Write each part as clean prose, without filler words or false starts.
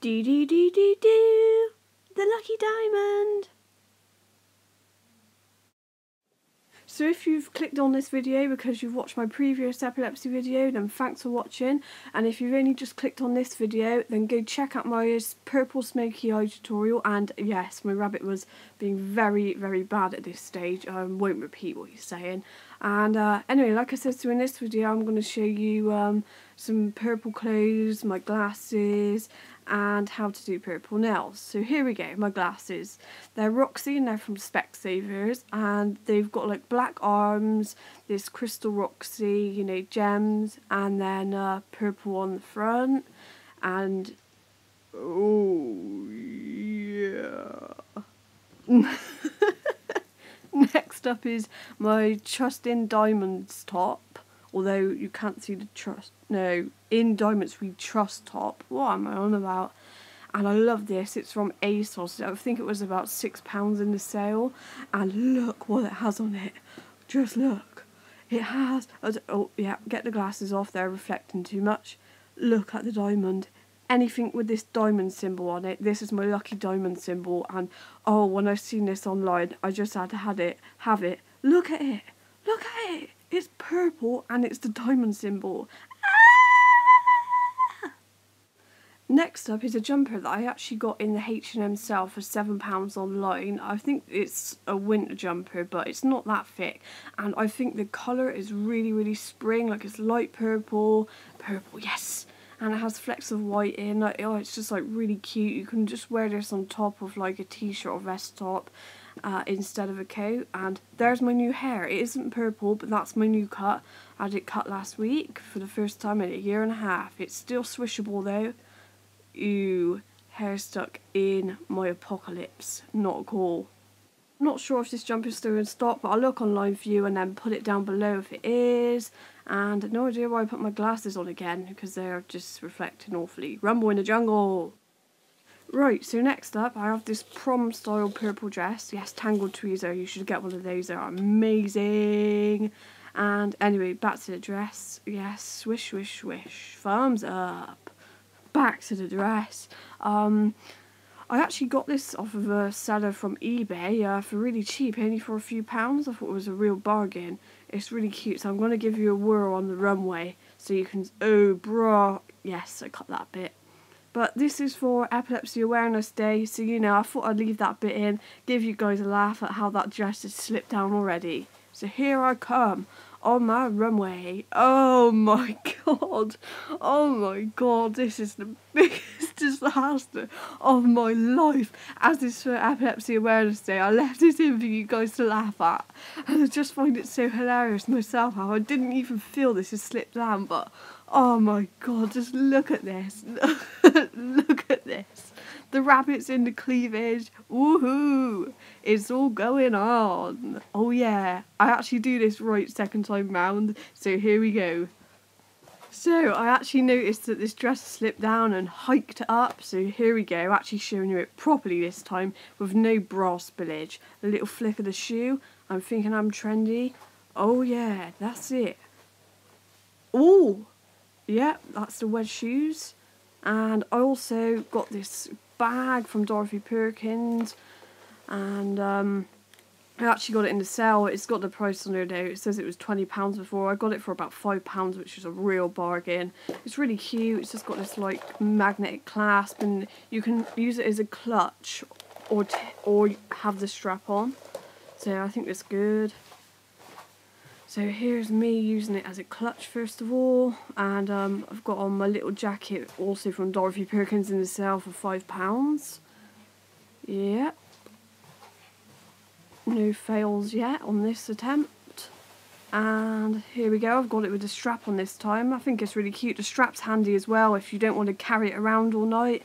Do do do do do, the lucky diamond. So if you've clicked on this video because you've watched my previous epilepsy video, then thanks for watching. And if you've only just clicked on this video, then go check out my purple smoky eye tutorial. And yes, my rabbit was being very, very bad at this stage. I won't repeat what he's saying. And anyway, like I said, so in this video, I'm going to show you some purple clothes, my glasses, and how to do purple nails. So here we go, my glasses. They're Roxy and they're from Specsavers, and they've got like black arms, this crystal Roxy, you know, gems, and then purple on the front. And oh yeah. Next up is my Trust in Diamonds top, although you can't see the trust. No, in diamonds we trust top. What am I on about? And I love this. It's from ASOS. I think it was about £6 in the sale. And look what it has on it. Just look. It has. Oh yeah. Get the glasses off. They're reflecting too much. Look at the diamond. Anything with this diamond symbol on it. This is my lucky diamond symbol. And oh, when I seen this online, I just had to have it. Look at it. Look at it. It's purple and it's the diamond symbol. Next up is a jumper that I actually got in the H&M sale for £7 online. I think it's a winter jumper, but it's not that thick. And I think the colour is really, really spring. Like, it's light purple. Purple, yes! And it has flecks of white in. Like, oh, it's just, like, really cute. You can just wear this on top of, like, a t-shirt or vest top instead of a coat. And there's my new hair. It isn't purple, but that's my new cut. I had it cut last week for the first time in a year and a half. It's still swishable, though. Ew, hair stuck in my apocalypse. Not cool. I'm not sure if this jumper is still in stock, but I'll look online for you and then put it down below if it is. And no idea why I put my glasses on again, because they're just reflecting awfully. Rumble in the jungle! Right, so next up I have this prom style purple dress. Yes, tangled tweezer, you should get one of those, they're amazing. And anyway, back to the dress. Yes, swish, swish, swish. Thumbs up. Back to the dress. I actually got this off of a seller from eBay for really cheap, only for a few pounds. I thought it was a real bargain. It's really cute, so I'm going to give you a whirl on the runway so you can... Oh, brah. Yes, I cut that bit. But this is for Epilepsy Awareness Day, so, you know, I thought I'd leave that bit in, give you guys a laugh at how that dress has slipped down already. So here I come on my runway. Oh my god. Oh my god. This is the biggest disaster of my life. As is for Epilepsy Awareness Day, I left this in for you guys to laugh at. And I just find it so hilarious myself how I didn't even feel this has slipped down. But oh my god, just look at this. Look at this. The rabbit's in the cleavage. Woohoo! It's all going on. Oh yeah. I actually do this right second time round. So here we go. So I actually noticed that this dress slipped down and hiked up. So here we go. Actually showing you it properly this time with no bra spillage. A little flick of the shoe. I'm thinking I'm trendy. Oh yeah. That's it. Oh! Yep. Yeah, that's the wedge shoes. And I also got this bag from Dorothy Perkins, and I actually got it in the sale. It's got the price on there though. It says it was £20 before. I got it for about £5, which is a real bargain. It's really cute. It's just got this like magnetic clasp, and you can use it as a clutch or have the strap on. So I think that's good. So here's me using it as a clutch first of all, and I've got on my little jacket also from Dorothy Perkins in the sale for £5. Yep. No fails yet on this attempt. And here we go, I've got it with a strap on this time. I think it's really cute. The strap's handy as well if you don't want to carry it around all night.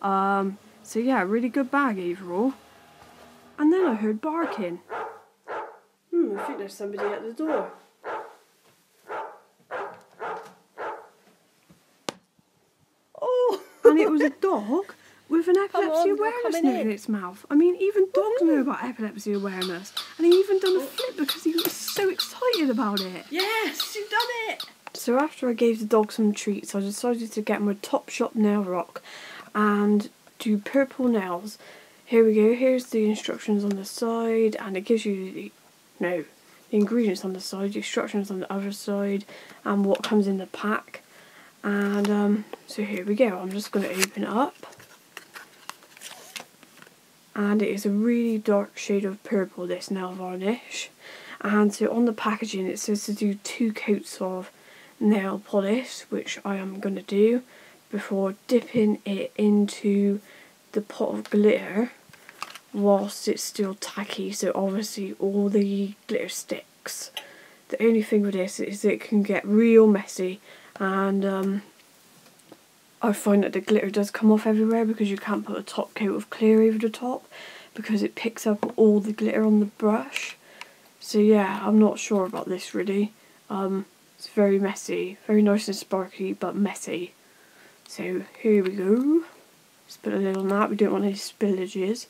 So yeah, really good bag overall. And then I heard barking. I think there's somebody at the door. Oh! And it was a dog with an epilepsy awareness note in its mouth. I mean, even dogs know about epilepsy awareness. And he even done a flip because he was so excited about it. Yes, you've done it! So after I gave the dog some treats, I decided to get my Topshop nail rock. and do purple nails. Here we go, here's the instructions on the side, and it gives you the ingredients on the side, the instructions on the other side, and what comes in the pack. And so here we go, I'm just going to open it up. And it is a really dark shade of purple, this nail varnish. And so on the packaging it says to do 2 coats of nail polish, which I am going to do before dipping it into the pot of glitter whilst it's still tacky, so obviously all the glitter sticks. The only thing with this is it can get real messy, and I find that the glitter does come off everywhere because you can't put a top coat of clear over the top because it picks up all the glitter on the brush. So yeah, I'm not sure about this really. It's very messy, very nice and sparkly but messy. So here we go. Just put a lid on that, we don't want any spillages.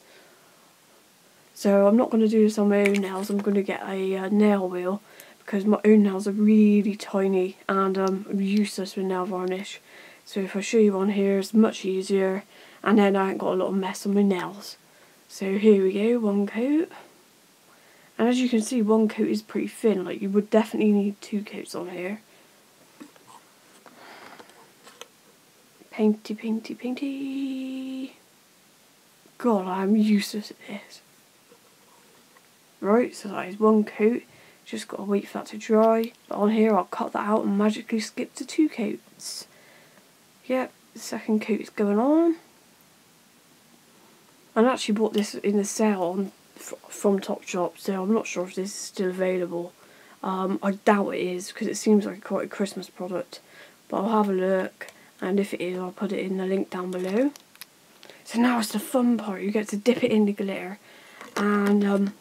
So I'm not going to do this on my own nails, I'm going to get a nail wheel because my own nails are really tiny and I'm useless with nail varnish. So if I show you on here it's much easier, and then I ain't got a lot of mess on my nails. So here we go, 1 coat. And as you can see, 1 coat is pretty thin, like you would definitely need 2 coats on here. Painty, painty, painty. God, I'm useless at this. Right, so that is 1 coat. Just gotta wait for that to dry. But on here I'll cut that out and magically skip to 2 coats. Yep, the 2nd coat is going on. I actually bought this in the sale from Topshop, so I'm not sure if this is still available. I doubt it is because it seems like quite a Christmas product, but I'll have a look, and if it is I'll put it in the link down below. So now it's the fun part, you get to dip it in the glitter. And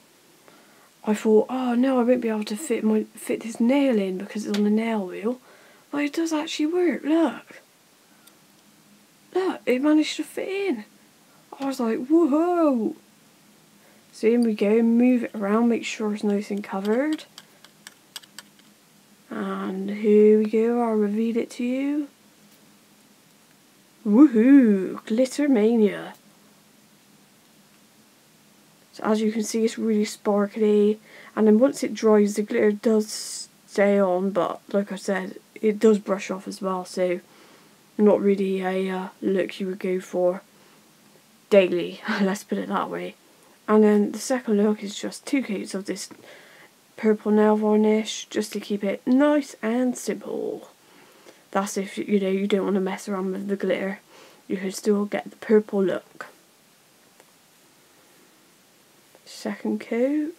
I thought, oh no, I won't be able to fit this nail in because it's on the nail wheel, but it does actually work. Look, it managed to fit in. I was like, whoa. So in we go, move it around, make sure it's nice and covered. And here we go, I'll reveal it to you. Woohoo! Glitter mania! So as you can see, it's really sparkly. And then once it dries, the glitter does stay on, but like I said, it does brush off as well, so not really a look you would go for daily, let's put it that way. And then the 2nd look is just 2 coats of this purple nail varnish just to keep it nice and simple. That's if you don't want to mess around with the glitter, you can still get the purple look. 2nd coat,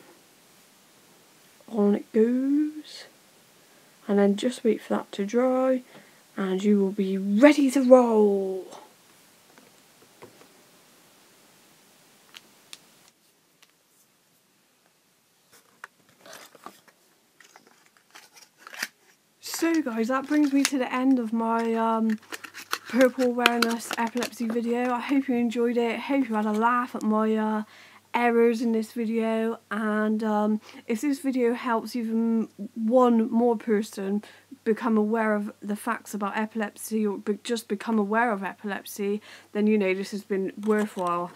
on it goes, and then just wait for that to dry and you will be ready to roll. So guys, that brings me to the end of my purple awareness epilepsy video. I hope you enjoyed it. I hope you had a laugh at my errors in this video, and if this video helps even one more person become aware of the facts about epilepsy, or just become aware of epilepsy, then this has been worthwhile.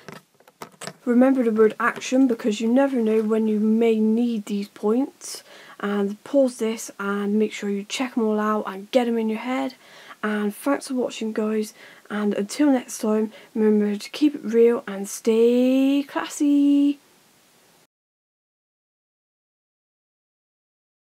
Remember the word action, because you never know when you may need these points. And pause this and make sure you check them all out and get them in your head. And thanks for watching, guys, and until next time, remember to keep it real and stay classy.